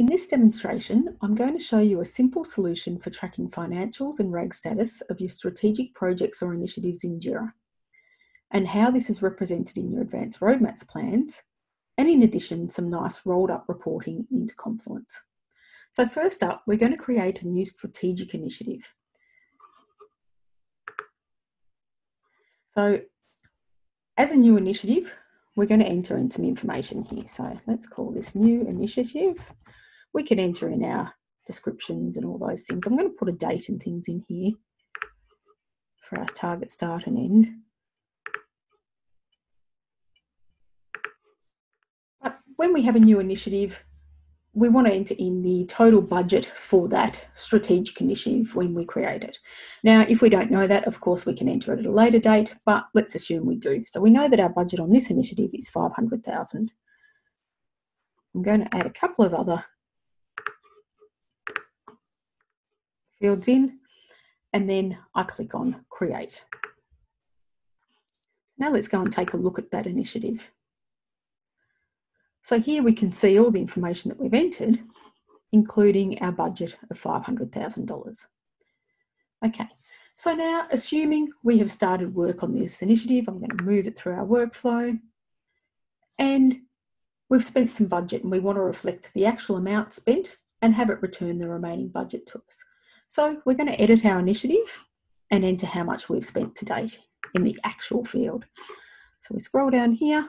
In this demonstration, I'm going to show you a simple solution for tracking financials and RAG status of your strategic projects or initiatives in JIRA, and how this is represented in your Advanced Roadmaps plans, and in addition, some nice rolled up reporting into Confluence. So first up, we're going to create a new strategic initiative. So as a new initiative, we're going to enter in some information here. So let's call this new initiative. We can enter in our descriptions and all those things. I'm going to put a date and things in here for our target start and end. But when we have a new initiative, we want to enter in the total budget for that strategic initiative when we create it. Now, if we don't know that, of course, we can enter it at a later date, but let's assume we do. So we know that our budget on this initiative is $500,000. I'm going to add a couple of other fields in, and then I click on Create. Now let's go and take a look at that initiative. So here we can see all the information that we've entered, including our budget of $500,000. Okay, so now assuming we have started work on this initiative, I'm going to move it through our workflow, and we've spent some budget and we want to reflect the actual amount spent and have it return the remaining budget to us. So we're going to edit our initiative and enter how much we've spent to date in the actual field. So we scroll down here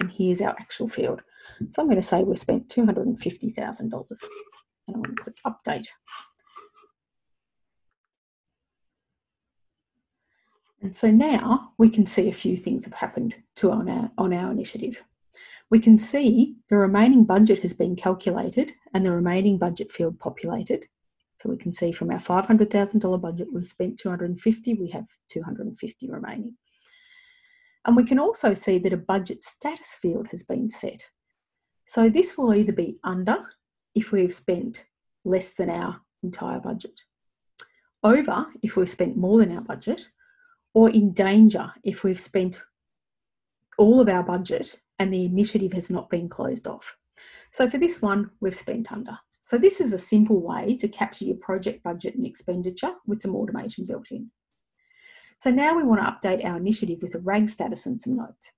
and here's our actual field. So I'm going to say we spent $250,000, and I'm going to click Update. And so now we can see a few things have happened to on our initiative. We can see the remaining budget has been calculated and the remaining budget field populated. So we can see from our $500,000 budget, we spent $250,000, we have $250,000 remaining. And we can also see that a budget status field has been set. So this will either be under if we've spent less than our entire budget, over if we've spent more than our budget, or in danger if we've spent all of our budget and the initiative has not been closed off. So for this one, we've spent under. So this is a simple way to capture your project budget and expenditure with some automation built in. So now we want to update our initiative with a RAG status and some notes.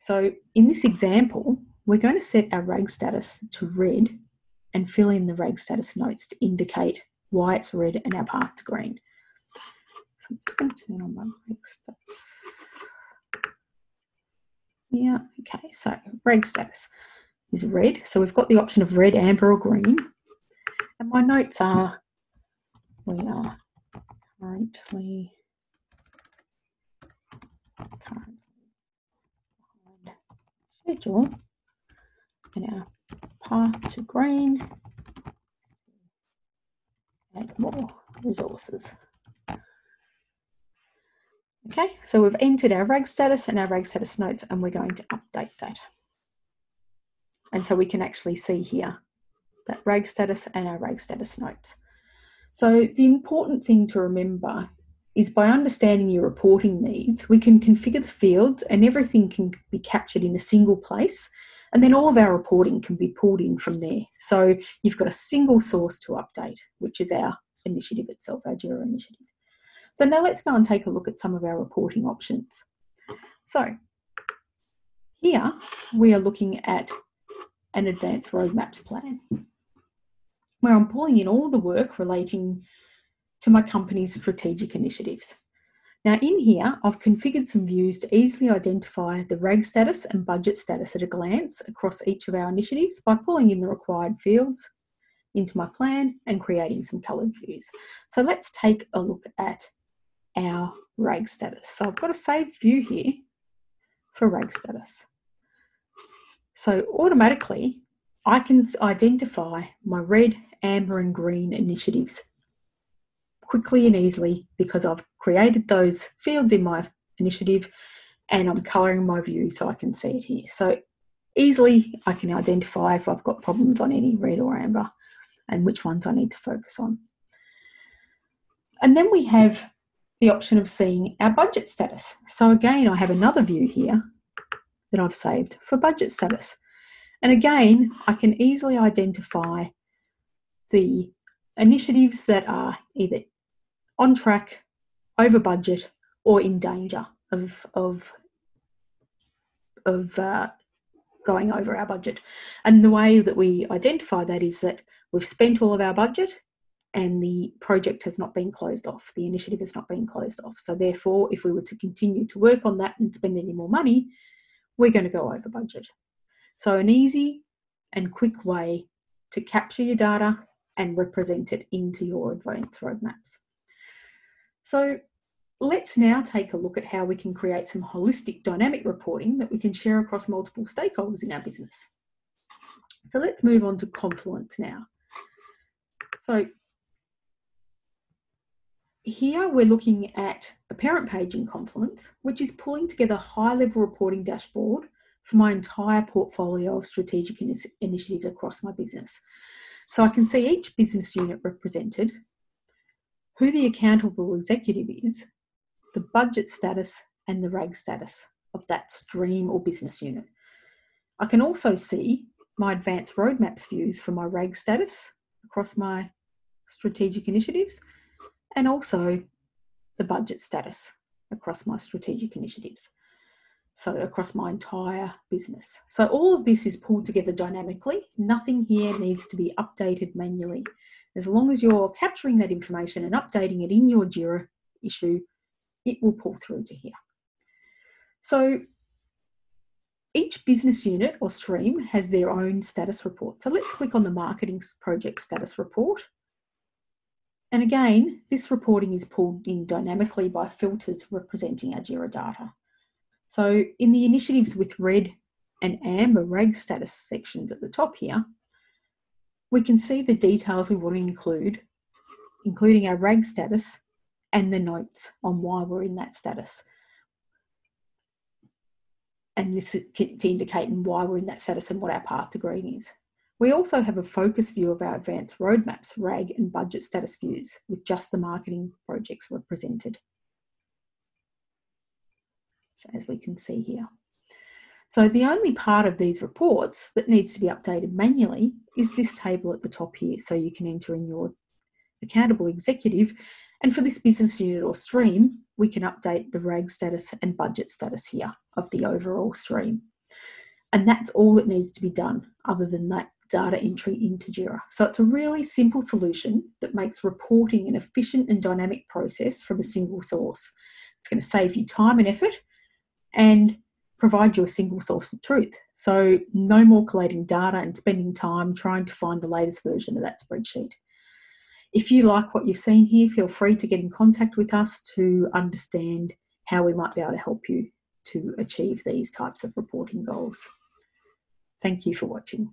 So in this example, we're going to set our RAG status to red and fill in the RAG status notes to indicate why it's red and our path to green. So I'm just going to turn on my RAG status. Yeah, okay, so RAG status is red. So we've got the option of red, amber or green. And my notes are, we are currently behind schedule, and our path to green, add more resources. Okay, so we've entered our RAG status and our RAG status notes, and we're going to update that. And so we can actually see here that RAG status and our RAG status notes. So the important thing to remember is by understanding your reporting needs, we can configure the fields and everything can be captured in a single place. And then all of our reporting can be pulled in from there. So you've got a single source to update, which is our initiative itself, our JIRA initiative. So now let's go and take a look at some of our reporting options. So here we are looking at an Advanced Roadmaps plan, where I'm pulling in all the work relating to my company's strategic initiatives. Now in here, I've configured some views to easily identify the RAG status and budget status at a glance across each of our initiatives by pulling in the required fields into my plan and creating some coloured views. So let's take a look at our RAG status. So I've got a saved view here for RAG status. So automatically, I can identify my red, amber and green initiatives quickly and easily because I've created those fields in my initiative and I'm colouring my view so I can see it here. So easily I can identify if I've got problems on any red or amber and which ones I need to focus on. And then we have the option of seeing our budget status. So again, I have another view here that I've saved for budget status. And again, I can easily identify the initiatives that are either on track, over budget, or in danger of going over our budget. And the way that we identify that is that we've spent all of our budget and the project has not been closed off, the initiative has not been closed off. So therefore, if we were to continue to work on that and spend any more money, we're going to go over budget. So an easy and quick way to capture your data and represent it into your advanced roadmaps. So let's now take a look at how we can create some holistic dynamic reporting that we can share across multiple stakeholders in our business. So let's move on to Confluence now. So here we're looking at a parent page in Confluence, which is pulling together a high-level reporting dashboard for my entire portfolio of strategic initiatives across my business. So I can see each business unit represented, who the accountable executive is, the budget status and the RAG status of that stream or business unit. I can also see my advanced roadmaps views for my RAG status across my strategic initiatives and also the budget status across my strategic initiatives. So across my entire business. So all of this is pulled together dynamically. Nothing here needs to be updated manually. As long as you're capturing that information and updating it in your JIRA issue, it will pull through to here. So each business unit or stream has their own status report. So let's click on the marketing project status report. And again, this reporting is pulled in dynamically by filters representing our JIRA data. So in the initiatives with red and amber RAG status sections at the top here, we can see the details we want to include, including our RAG status and the notes on why we're in that status. And this is to indicate why we're in that status and what our path to green is. We also have a focus view of our advanced roadmaps, RAG and budget status views with just the marketing projects represented. So as we can see here. So the only part of these reports that needs to be updated manually is this table at the top here. So you can enter in your accountable executive, and for this business unit or stream, we can update the RAG status and budget status here of the overall stream. And that's all that needs to be done other than that data entry into JIRA. So it's a really simple solution that makes reporting an efficient and dynamic process from a single source. It's going to save you time and effort and provide you a single source of truth. So no more collating data and spending time trying to find the latest version of that spreadsheet. If you like what you've seen here, feel free to get in contact with us to understand how we might be able to help you to achieve these types of reporting goals. Thank you for watching.